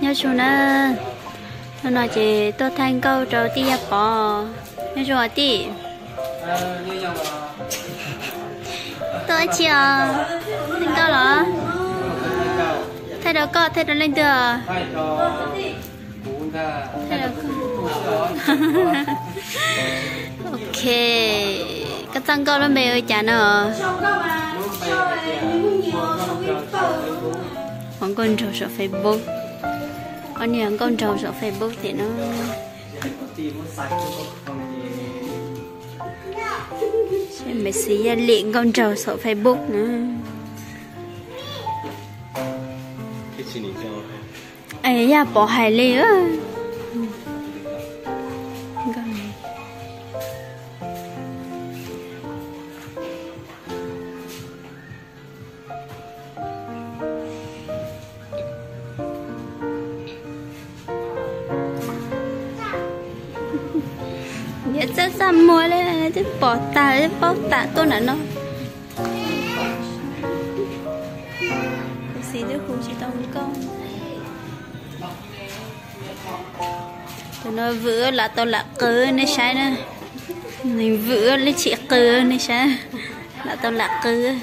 nhớ chú nè, nó nói chị tôi thành câu trò tia bỏ, nhớ chú ở đi, tôi chiều, thành câu đó, thay đồ co thay đồ lên được, thay đồ ok, cái tăng câu nó mèo chả nữa. Còn con trâu sợ Facebook, con nhà con trâu sợ Facebook thì nó xem mấy xí gia liện con trâu sợ Facebook nữa. Ấy da bỏ hải lê á. Sẽ xăm môi lên chứ bỏ tà chứ bóc tà tôi nè nó xí đứa khu chỉ tông con tôi nói vữa là tôi là cớ nên sai nè mình vữa lấy chị cớ nên sai là tôi là cớ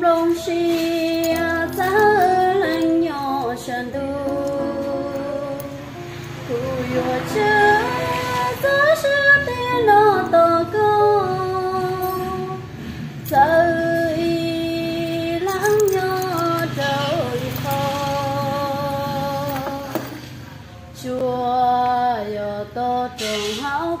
Long xi ta lanh nhỏ sơn đu tu yo cha ta sa te lo to ko sa y lang nhỏ đâu kho chua yo to trong hao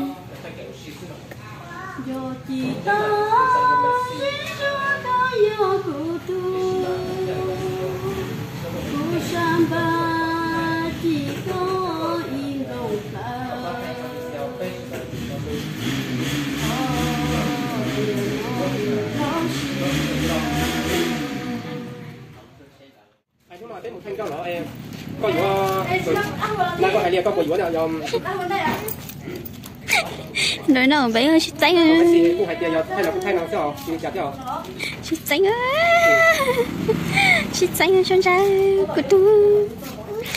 yo chi ta yo ta yo ku tu ku san ba chi ko in dong ta anh cũng nói đến một thanh cao đó em con của con của hải lia con của dũng nào nói nào bé ơi chị tránh ơi chị tránh ơi chị tránh ơi con trai của tôi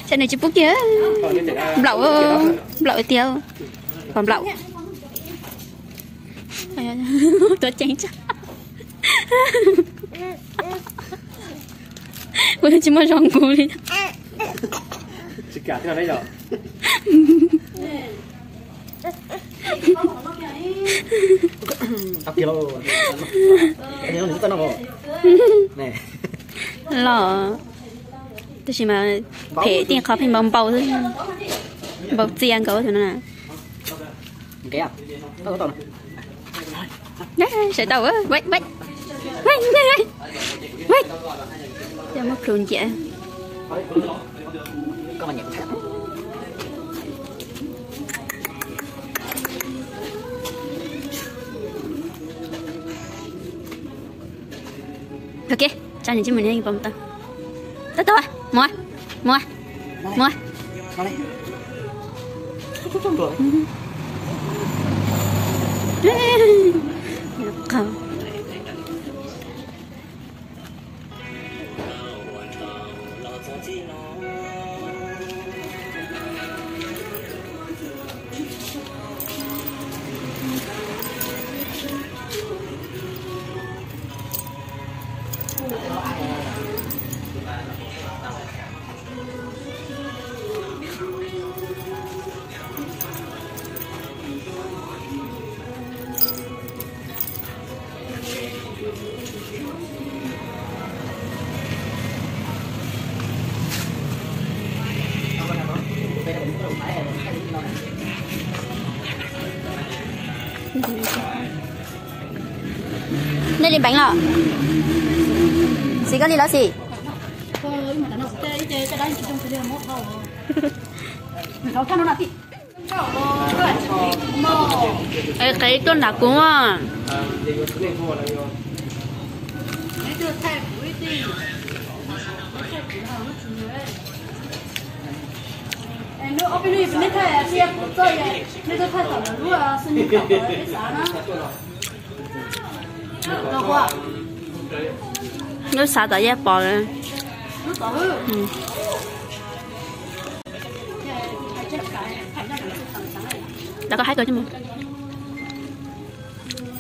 trận này chị bút kia lậu lậu tiêu còn lậu tôi tránh chắc ôi chị mới rong cù đi chị cả thế nào đấy rồi tắc kilo, cái này nó ngon, nè, lò, tôi chỉ mà phải tiền khó phải bông bầu thôi, bầu tiền cậu thế nào, cái à, tao có đấy, sợi tàu á, vách vách, vách vách, vách, giờ mất luôn chị, con nhặt thảm. Ok. Cho những chiếc mình đi vòng tao. Tới tôi, mua. Nên đi bánh lọ xì có đi đó xì cái tuần đã cúng à nó ở bên này bên này thì em cũng chơi này, nên tôi phải tập lúc sinh nhật của cái xã nó. Đâu quá. Nó xã tại gia bò này. Nó tổ hư. Đã có hai cái chứ mình.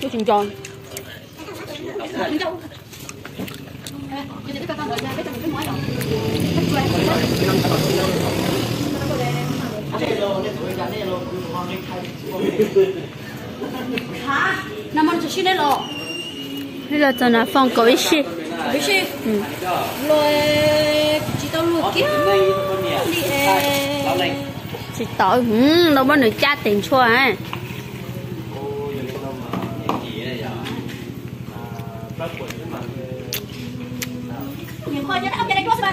Cái chừng tròn. Hả? Nam anh chỉ đây rồi. Đây là tao là phong cầu xí. Xí. Rồi chỉ tao luôn kia. Chỉ tao đâu bao giờ cha tiền cho à? Khoa cho nó đây ba,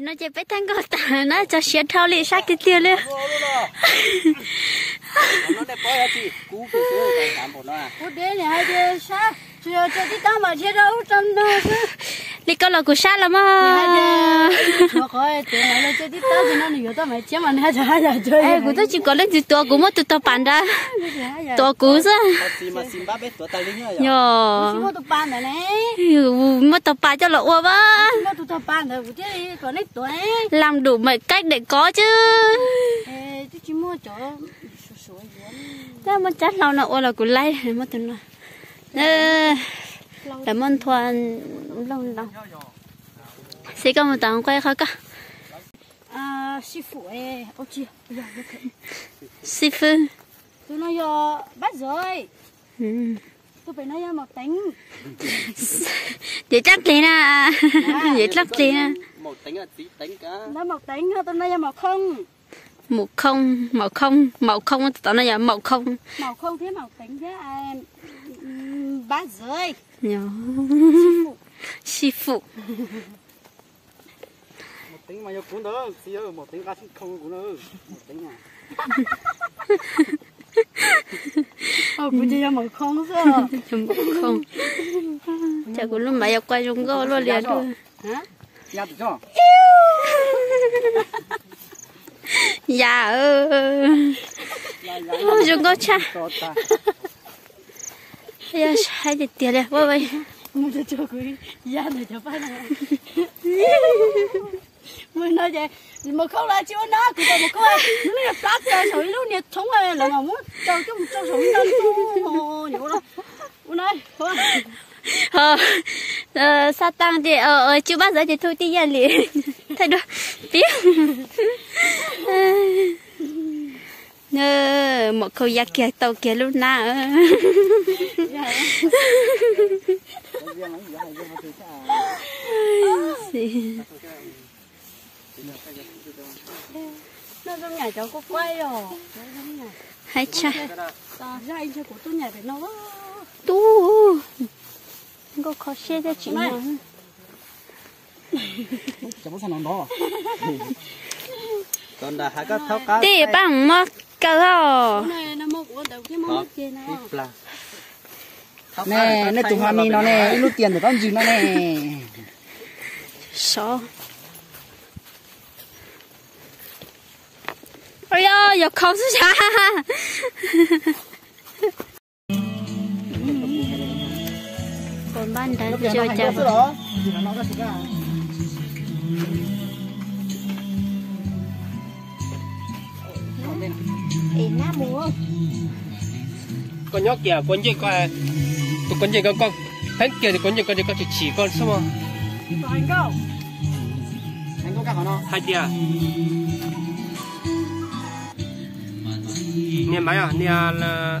nó chơi bé thằng con ta nó cho xe thao lì sát cái kia nữa. Nó đẹp quá chị, cú cứ cái cảm của nó à. Cú đế này hay đế sát, chưa chơi tí tao mà chơi đâu trăm đâu. Đi câu là cú sát lắm à. Nó coi tiền nó chơi tí tao thì nó nhiều tao mày chém anh hai giờ chơi. Ê, cú tao chỉ có lên từ to cú mất từ to bàn ra. To cú ra. Nhờ. Mất to bàn rồi nè. Mất to bàn cho lộ ua ba. Mất to bàn rồi cú chơi còn ít tuổi. Làm đủ mọi cách để có chứ. Ê, tôi chỉ mua chỗ. Tao mất chát lâu nọ là cú lấy mất tuần rồi. Cảm ơn Thuận lâu lắm. Xin cảm ơn Tàng quay khá cả. Sư phụ ơi, ô chị, sư phụ. Tôi nói giờ bắt rồi. Tôi phải nói giờ một tính. Dễ chắc liền à, dễ chắc liền à. Một tính là tí tính cả. Nói một tính thôi, tôi nói giờ một không. Một không, tao nói giờ một không. Một không thế một tính thế em. Bác rồi. Sư phụ. Một tính mà cũng đó, một tính không cũng được. Một tính à. Cũng chỉ một không thôi. Một không. Chả cũng lúc mà quay chúng có luôn liền thôi. Hả? Dạ cho. Dạ ơi. 어, 중고차. 야, 하이디 뛰래. 와봐. 우리 저기 야나 잡아라. 뭐 나제 뭐 콜라 지원나 그거 먹고 와. 내가 싹다 저희로니 정말 내가 뭐 저좀 정신을 또 요라. 오늘 sao tăng thì chưa bao giờ thì thôi đi nhà liền thay đổi biết một câu giặc kia tàu kia lúc nào nó trong nhà cháu có quay rồi hay cha ra anh cho của tôi nhà để nó tu 이거 거실에 주면 띠빵 먹어요. 네, 내 동함이 너네 일로 뛰어내 던지 너네. 써. 어여, 여 거수자. Ban đã cho chồng con nhóc kìa con gì coi tụi con gì con thằng kia thì con gì con chỉ con sao mà anh cao nó hai kìa nè máy à nè là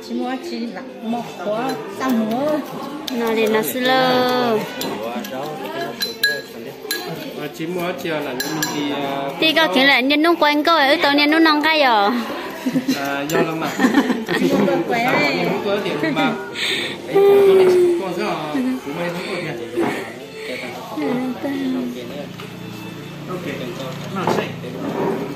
ชิมว่าชิมละหมกหัวสามหัวน่าเล่นนะสิล่ะตีก็ถึงแล้วเนี่ยนุ่งกวนก็เออตอนเนี่ยนุ่งน้องก็อยู่ยอดแล้วมั้ง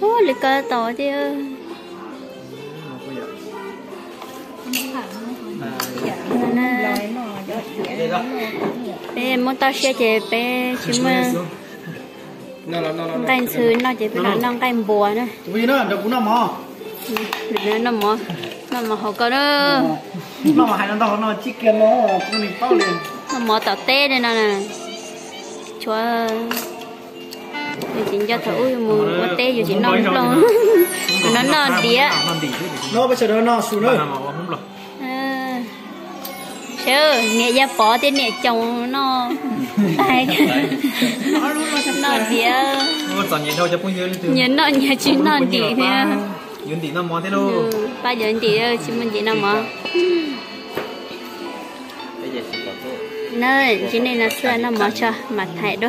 ô lịch cơ tổ chứ bé muốn tao xe chị bé chứ mà tay xứ nó chỉ phải nói nong tay bùa nữa vì nó đâu cũng nó mò học cơ đó nó mò hay nó đâu nó chỉ kia nó cũng đi bao liền nó mò tao tê đây nè chúa chị cho thử mua tê rồi chị nong luôn nó non đĩa nó bây giờ nó non xuống rồi chứ nè da bỏ thế nè chồng nó tay nó đĩa nhìn nó nhà chị nó đĩa nha yến đĩa nó mò thế đâu ba yến đĩa chị mình chị nó mò nơi chị này là xưa nó mò cho mặt thẻ đó